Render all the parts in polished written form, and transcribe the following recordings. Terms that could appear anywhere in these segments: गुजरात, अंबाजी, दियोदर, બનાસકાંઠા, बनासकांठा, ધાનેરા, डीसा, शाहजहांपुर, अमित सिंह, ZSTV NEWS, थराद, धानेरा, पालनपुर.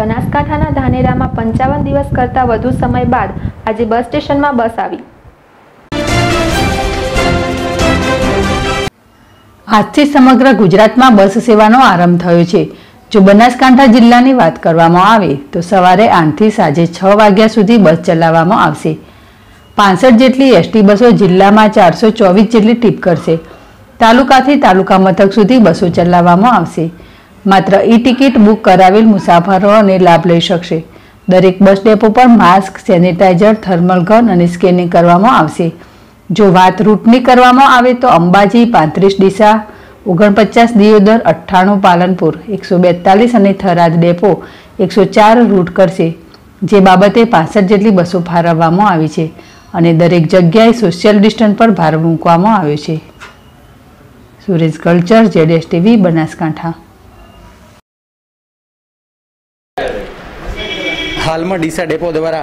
बनासकांठाना धानेरामां 55 दिवस करता વધુ સમય બાદ આજે બસ સ્ટેશનમાં બસ આવી। આજથી સમગ્ર ગુજરાતમાં બસ સેવાનો આરંભ થયો છે। જો બનાસકાંઠા જિલ્લાની વાત કરવામાં આવે તો સવારે 8 થી સાંજે 6 વાગ્યા સુધી બસ ચલાવવામાં આવશે। 65 જેટલી એસટી બસો જિલ્લામાં 424 જેટલી ટ્રીપ કરશે। તાલુકાથી તાલુકા મથક સુધી બસો ચલાવવામાં આવશે। मात्र ई टिकिट बुक करावेल मुसाफरो ने लाभ लई शकशे। दरेक बस डेपो पर मास्क, सेनिटाइजर, थर्मल गन और स्केनिंग करवामां आवशे। जो वात रूटनी करवामां आवे तो अंबाजी 35 दिशा, 49 दियोदर, 98 पालनपुर, 142 और थराद डेपो 104 रूट करशे। जे बाबते 65 जेटली बसों फाळववामां आवी छे अने दरेक जग्याए सोशियल डिस्टन्स पर भार मूकवामां आव्यो छे। सुरेश कल्चर, ZSTV, बनासकांठा। हाल में डीसा डेपो द्वारा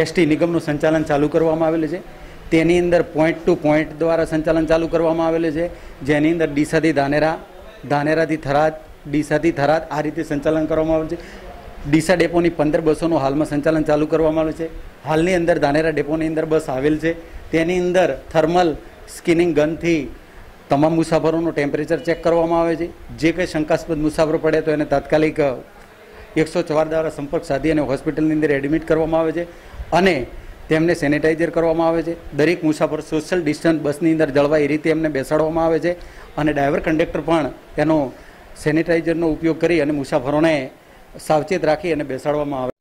एसटी निगमनु संचालन चालू करवामां आवेल छे। तेनी अंदर पॉइंट टू पॉइंट द्वारा संचालन चालू करवामां आवेल छे, जेनी अंदर डीसा थी धानेरा, धानेरा थी थराद, डीसा थी थराद आ रीते संचालन करवामां आवेल छे। डीसा डेपोनी 15 बसोनुं हाल में संचालन चालू करवामां आवेल छे। हालनी अंदर धानेरा डेपोनी अंदर बस आवेल छे। तेनी अंदर थर्मल स्केनिंग गनथी तमाम मुसाफरोनुं टेम्परेचर चेक करवामां आवे छे। जे कंई शंकास्पद मुसाफरो पड़े तो एने तात्कालिक 104 द्वारा संपर्क साधी और हॉस्पिटल अंदर एडमिट करवामां आवे छे अने तेमने सेनेटाइजर करवामां आवे छे। दरेक मुसाफर सोशल डिस्टन्स बसनी अंदर जळवाय रीते एमने बेसाडवामां आवे छे अने ड्राइवर कंडक्टर पण एनो सेनेटाइजरनो उपयोग करी अने मुसाफरोने सावचेत राखी अने बेसाडवामां आवे।